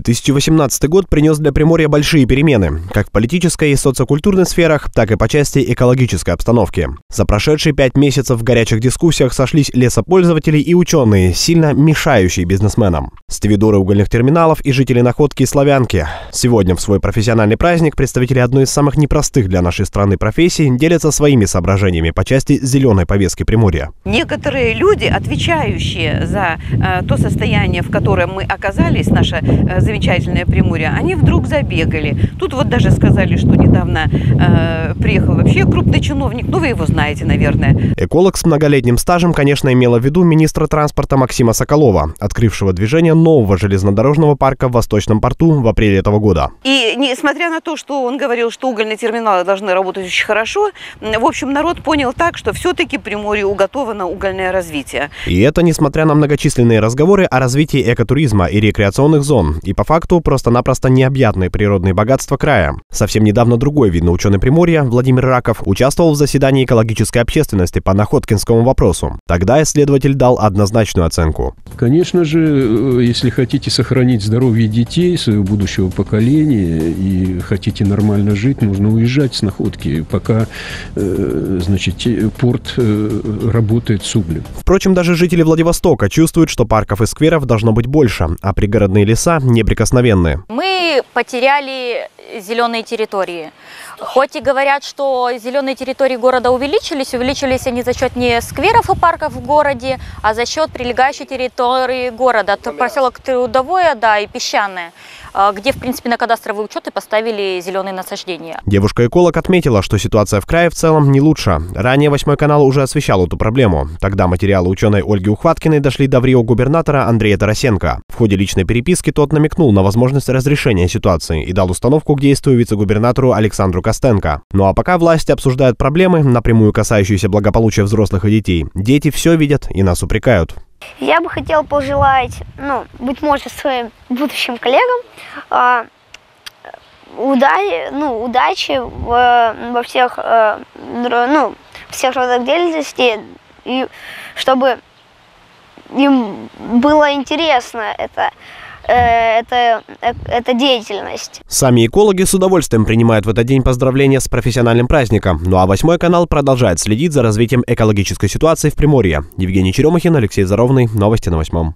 2018 год принес для Приморья большие перемены, как в политической и социокультурной сферах, так и по части экологической обстановки. За прошедшие 5 месяцев в горячих дискуссиях сошлись лесопользователи и ученые, сильно мешающие бизнесменам. Стивидоры угольных терминалов и жители Находки и Славянки. Сегодня в свой профессиональный праздник представители одной из самых непростых для нашей страны профессий делятся своими соображениями по части зеленой повестки Приморья. Некоторые люди, отвечающие за то состояние, в котором мы оказались, наше замечательное Приморье, они вдруг забегали. Тут вот даже сказали, что недавно приехал вообще крупный чиновник, ну вы его знаете, наверное. Эколог с многолетним стажем, конечно, имела в виду министра транспорта Максима Соколова, открывшего движение нового железнодорожного парка в Восточном порту в апреле этого года. И несмотря на то, что он говорил, что угольные терминалы должны работать очень хорошо, в общем, народ понял так, что все-таки Приморье уготовано угольное развитие. И это несмотря на многочисленные разговоры о развитии экотуризма и рекреационных зон, и по факту просто-напросто необъятные природные богатства края. Совсем недавно другой видный ученый Приморья Владимир Раков участвовал в заседании экологической общественности по находкинскому вопросу. Тогда исследователь дал однозначную оценку. Конечно же, если хотите сохранить здоровье детей, своего будущего поколения, и хотите нормально жить, нужно уезжать с Находки, пока значит, порт работает с углем. Впрочем, даже жители Владивостока чувствуют, что парков и скверов должно быть больше, а пригородные леса неприкосновенны. Мы потеряли зеленые территории. Хоть и говорят, что зеленые территории города увеличились они за счет не скверов и парков в городе, а за счет прилегающей территории города. Поселок Трудовое, да, и Песчаное, где, в принципе, на кадастровые учеты поставили зеленые насаждения. Девушка-эколог отметила, что ситуация в крае в целом не лучше. Ранее VIII канал уже освещал эту проблему. Тогда материалы ученой Ольги Ухваткиной дошли до врио-губернатора Андрея Тарасенко. В ходе личной переписки тот намекнул на возможность разрешения ситуации и дал установку к действию вице-губернатору Александру Костенко. Ну а пока власти обсуждают проблемы, напрямую касающиеся благополучия взрослых и детей, дети все видят и нас упрекают. Я бы хотела пожелать, быть может, своим будущим коллегам удачи во всех родах деятельности, и чтобы им было интересно это деятельность. Сами экологи с удовольствием принимают в этот день поздравления с профессиональным праздником. Ну а VIII канал продолжает следить за развитием экологической ситуации в Приморье. Евгений Черемахин, Алексей Заровный. Новости на VIII.